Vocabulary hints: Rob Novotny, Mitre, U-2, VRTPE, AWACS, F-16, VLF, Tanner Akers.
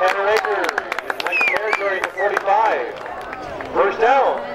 Tanner Akers in ninth territory to 45. First down.